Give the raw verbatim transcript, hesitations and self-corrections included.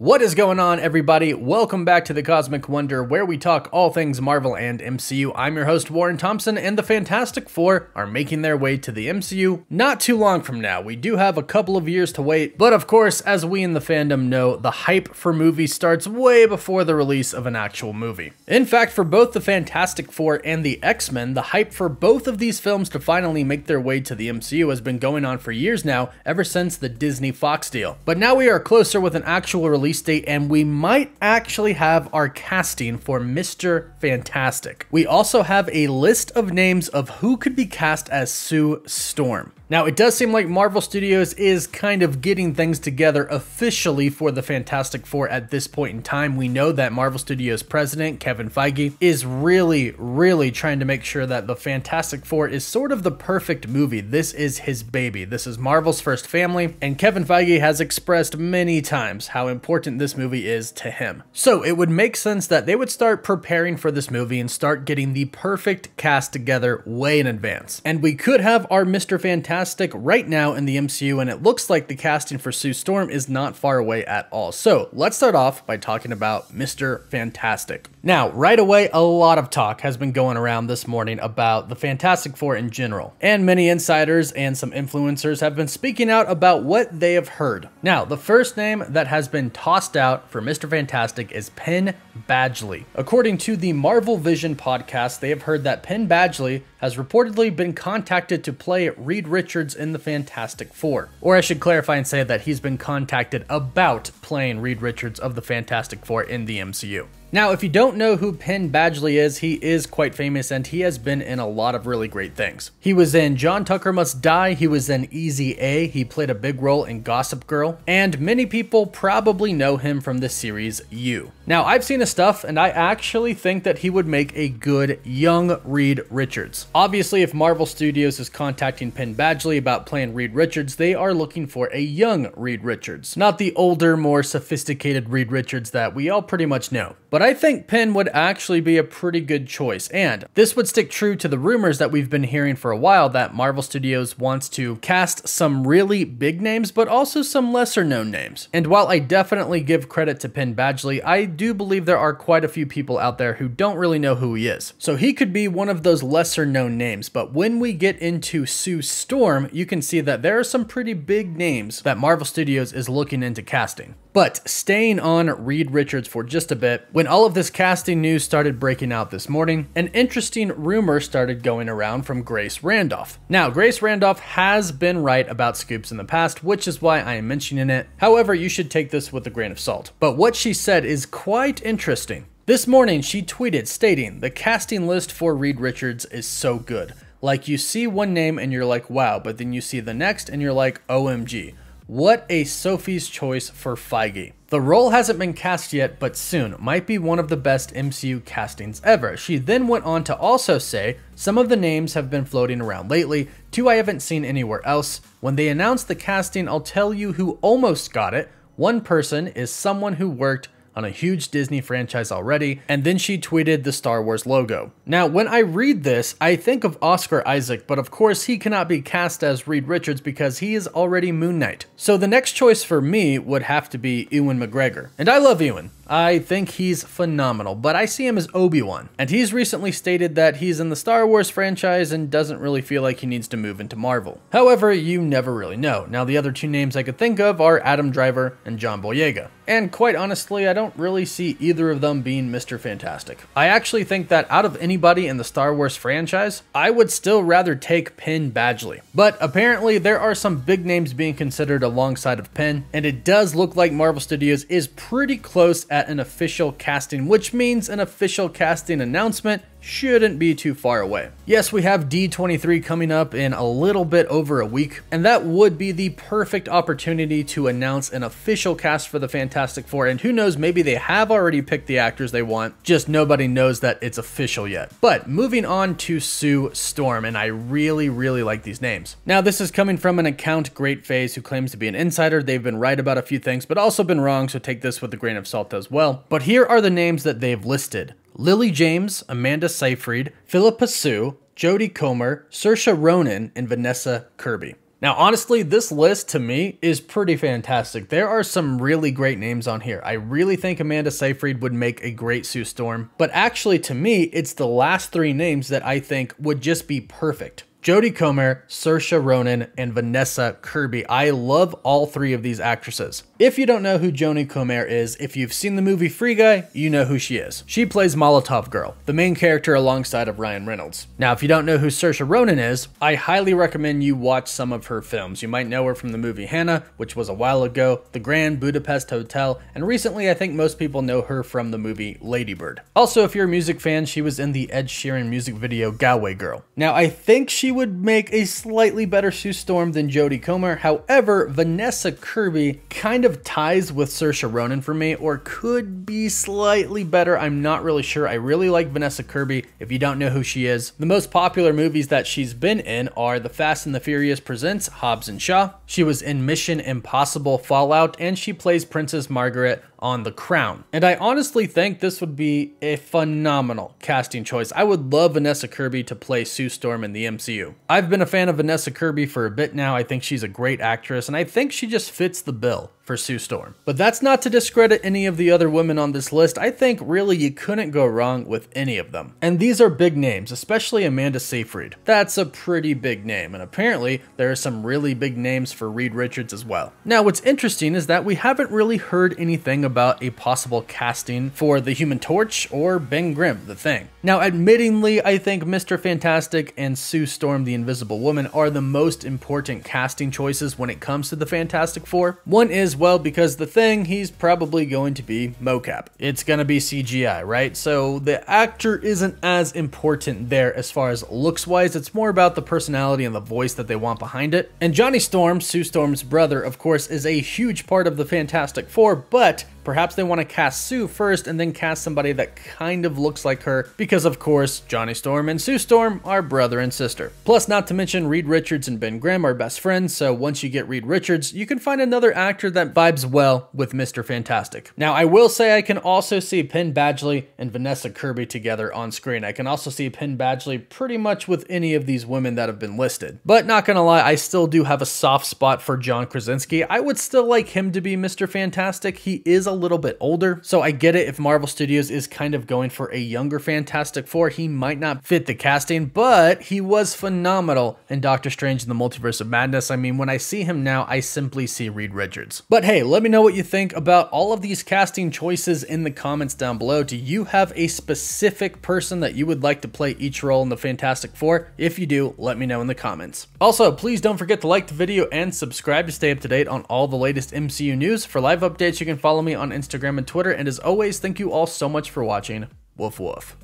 What is going on, everybody? Welcome back to the Cosmic Wonder, where we talk all things Marvel and M C U. I'm your host, Warren Thompson, and the Fantastic Four are making their way to the M C U not too long from now. We do have a couple of years to wait, but of course, as we in the fandom know, the hype for movies starts way before the release of an actual movie. In fact, for both the Fantastic Four and the X-Men, the hype for both of these films to finally make their way to the M C U has been going on for years now, ever since the Disney-Fox deal. But now we are closer with an actual release date, and we might actually have our casting for Mister Fantastic. We also have a list of names of who could be cast as Sue Storm. Now, it does seem like Marvel Studios is kind of getting things together officially for the Fantastic Four at this point in time. We know that Marvel Studios president, Kevin Feige, is really, really trying to make sure that the Fantastic Four is sort of the perfect movie. This is his baby. This is Marvel's first family, and Kevin Feige has expressed many times how important this movie is to him. So it would make sense that they would start preparing for this movie and start getting the perfect cast together way in advance. And we could have our Mister Fantastic right now in the M C U, and it looks like the casting for Sue Storm is not far away at all. So let's start off by talking about Mister Fantastic. Now, right away, a lot of talk has been going around this morning about the Fantastic Four in general, and many insiders and some influencers have been speaking out about what they have heard. Now, the first name that has been tossed out for Mister Fantastic is Penn Badgley. According to the Marvel Vision podcast, they have heard that Penn Badgley has reportedly been contacted to play Reed Richards in the Fantastic Four. Or I should clarify and say that he's been contacted about playing Reed Richards of the Fantastic Four in the M C U. Now, if you don't know who Penn Badgley is, he is quite famous, and he has been in a lot of really great things. He was in John Tucker Must Die, he was in Easy A, he played a big role in Gossip Girl, and many people probably know him from the series You. Now, I've seen his stuff, and I actually think that he would make a good young Reed Richards. Obviously, if Marvel Studios is contacting Penn Badgley about playing Reed Richards, they are looking for a young Reed Richards, not the older, more sophisticated Reed Richards that we all pretty much know. But But I think Penn would actually be a pretty good choice, and this would stick true to the rumors that we've been hearing for a while that Marvel Studios wants to cast some really big names, but also some lesser known names. And while I definitely give credit to Penn Badgley, I do believe there are quite a few people out there who don't really know who he is. So he could be one of those lesser known names, but when we get into Sue Storm, you can see that there are some pretty big names that Marvel Studios is looking into casting. But staying on Reed Richards for just a bit, when all of this casting news started breaking out this morning, an interesting rumor started going around from Grace Randolph. Now, Grace Randolph has been right about scoops in the past, which is why I am mentioning it. However, you should take this with a grain of salt. But what she said is quite interesting. This morning, she tweeted stating, "The casting list for Reed Richards is so good. Like, you see one name and you're like, wow, but then you see the next and you're like, O M G. What a Sophie's Choice for Feige. The role hasn't been cast yet, but soon. Might be one of the best M C U castings ever." She then went on to also say, "Some of the names have been floating around lately, two I haven't seen anywhere else. When they announce the casting, I'll tell you who almost got it. One person is someone who worked on a huge Disney franchise already," and then she tweeted the Star Wars logo. Now, when I read this, I think of Oscar Isaac, but of course he cannot be cast as Reed Richards because he is already Moon Knight. So the next choice for me would have to be Ewan McGregor. And I love Ewan. I think he's phenomenal, but I see him as Obi-Wan. And he's recently stated that he's in the Star Wars franchise and doesn't really feel like he needs to move into Marvel. However, you never really know. Now, the other two names I could think of are Adam Driver and John Boyega. And quite honestly, I don't really see either of them being Mister Fantastic. I actually think that out of anybody in the Star Wars franchise, I would still rather take Penn Badgley. But apparently there are some big names being considered alongside of Penn, and it does look like Marvel Studios is pretty close at an official casting, which means an official casting announcement shouldn't be too far away. Yes, we have D twenty-three coming up in a little bit over a week, and that would be the perfect opportunity to announce an official cast for the Fantastic Four, and who knows, maybe they have already picked the actors they want, just nobody knows that it's official yet. But moving on to Sue Storm, and I really, really like these names. Now, this is coming from an account, GreatFaze, who claims to be an insider. They've been right about a few things, but also been wrong, so take this with a grain of salt as well. But here are the names that they've listed. Lily James, Amanda Seyfried, Philippa Soo, Jodie Comer, Saoirse Ronan, and Vanessa Kirby. Now, honestly, this list to me is pretty fantastic. There are some really great names on here. I really think Amanda Seyfried would make a great Sue Storm, but actually to me, it's the last three names that I think would just be perfect. Jodie Comer, Saoirse Ronan, and Vanessa Kirby. I love all three of these actresses. If you don't know who Jodie Comer is, if you've seen the movie Free Guy, you know who she is. She plays Molotov Girl, the main character alongside of Ryan Reynolds. Now, if you don't know who Saoirse Ronan is, I highly recommend you watch some of her films. You might know her from the movie Hannah, which was a while ago, The Grand Budapest Hotel, and recently I think most people know her from the movie Lady Bird. Also, if you're a music fan, she was in the Ed Sheeran music video Galway Girl. Now, I think she would make a slightly better Sue Storm than Jodie Comer. However, Vanessa Kirby kind of ties with Saoirse Ronan for me, or could be slightly better. I'm not really sure. I really like Vanessa Kirby. If you don't know who she is, the most popular movies that she's been in are The Fast and the Furious Presents Hobbs and Shaw. She was in Mission Impossible Fallout, and she plays Princess Margaret on The Crown. And I honestly think this would be a phenomenal casting choice. I would love Vanessa Kirby to play Sue Storm in the M C U. I've been a fan of Vanessa Kirby for a bit now. I think she's a great actress, and I think she just fits the bill for Sue Storm. But that's not to discredit any of the other women on this list. I think really you couldn't go wrong with any of them. And these are big names, especially Amanda Seyfried. That's a pretty big name, and apparently there are some really big names for Reed Richards as well. Now, what's interesting is that we haven't really heard anything about a possible casting for the Human Torch or Ben Grimm, The Thing. Now, admittingly, I think Mister Fantastic and Sue Storm, the Invisible Woman, are the most important casting choices when it comes to the Fantastic Four. One is, well, because The Thing, he's probably going to be mocap. It's gonna be C G I, right? So the actor isn't as important there as far as looks wise. It's more about the personality and the voice that they want behind it. And Johnny Storm, Sue Storm's brother, of course, is a huge part of the Fantastic Four, but perhaps they want to cast Sue first and then cast somebody that kind of looks like her, because of course Johnny Storm and Sue Storm are brother and sister. Plus, not to mention, Reed Richards and Ben Grimm are best friends, so once you get Reed Richards, you can find another actor that vibes well with Mister Fantastic. Now, I will say I can also see Penn Badgley and Vanessa Kirby together on screen. I can also see Penn Badgley pretty much with any of these women that have been listed. But not gonna lie, I still do have a soft spot for John Krasinski. I would still like him to be Mister Fantastic. He is a little bit older, so I get it if Marvel Studios is kind of going for a younger Fantastic Four. He might not fit the casting, but he was phenomenal in Doctor Strange in the Multiverse of Madness. I mean, when I see him now, I simply see Reed Richards. But hey, let me know what you think about all of these casting choices in the comments down below. Do you have a specific person that you would like to play each role in the Fantastic Four? If you do, let me know in the comments. Also, please don't forget to like the video and subscribe to stay up to date on all the latest M C U news. For live updates, you can follow me on Instagram and Twitter, and as always, thank you all so much for watching. Woof woof.